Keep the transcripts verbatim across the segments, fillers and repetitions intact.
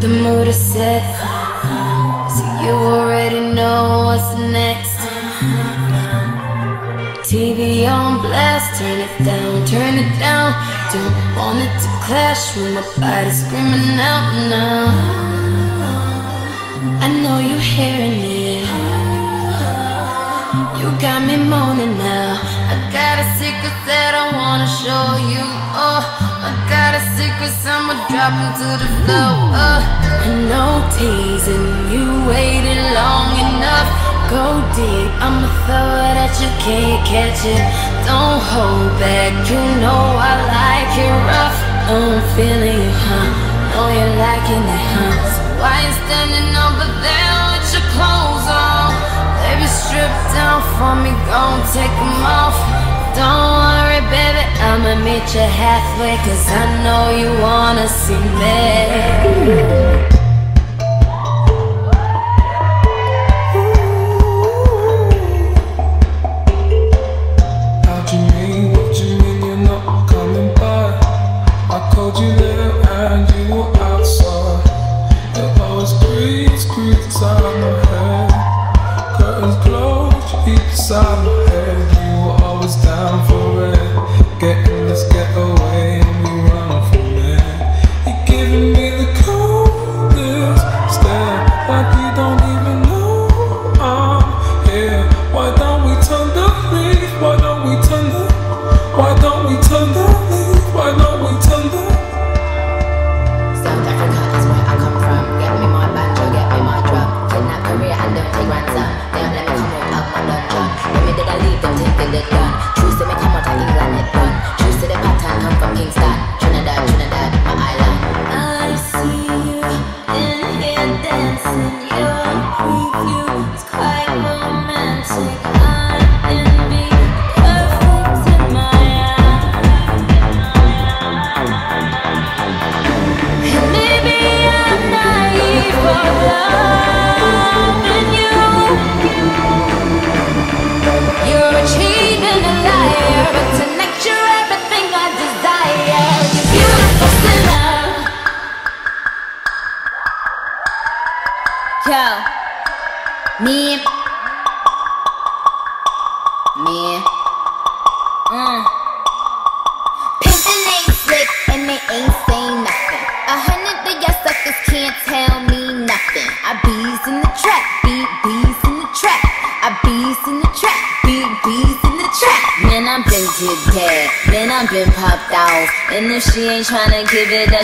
The mood is set, so you already know what's next. T V on blast, turn it down, turn it down. Don't want it to clash with my body screaming out now. I know you're hearing it, you got me moaning now. I got a secret that I wanna show you. Oh, I got a secret, I'ma drop into the floor. Oh, I know teasing, you waited long enough. Go deep, I'ma throw it at you, can't catch it. Don't hold back, you know I like it rough. I'm feeling you, huh? Know you're liking it, huh? So why you standing over there with your clothes on? Baby, strip down for me, gon' take them off. Don't worry, baby, I'ma meet you halfway, cause I know you wanna see me.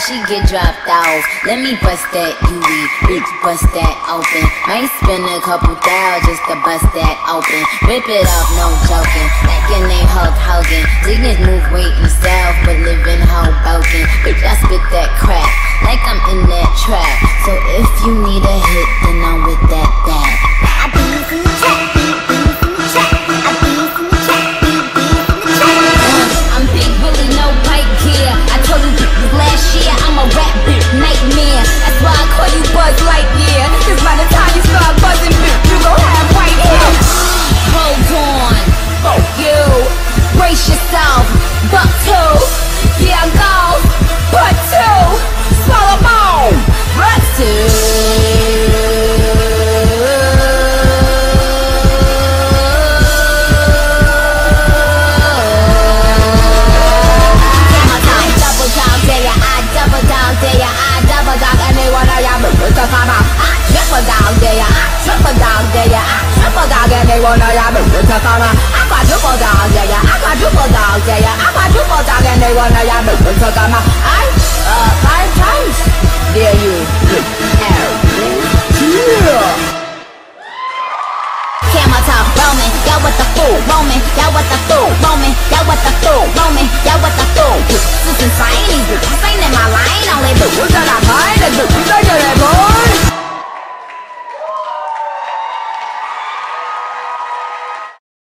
She get dropped out. Let me bust that U E, bitch, bust that open. Might spend a couple thou just to bust that open. Rip it off, no joking. Like your name Hulk Hogan. Niggas move weight and south, but live in Hoboken. Bitch, I spit that crap like I'm in that trap. So if you need a hit, then I'm with that that. I be in the trap, be in the trap. I be in the trap, be in the trap. I'm big Willie, no white gear. I told you. Last year, I'm a rap bitch nightmare. That's why I call you Buzz Lightyear. Cause by the time you start buzzing, bitch, you gon' have white hair. Hold on, fuck you. Brace yourself, buck two. Yeah, I'm gone, butt two. Swallow bone, butt two. Y'all what the fool, Roman, y'all what the fool, Roman, y'all what the fool. This is insane.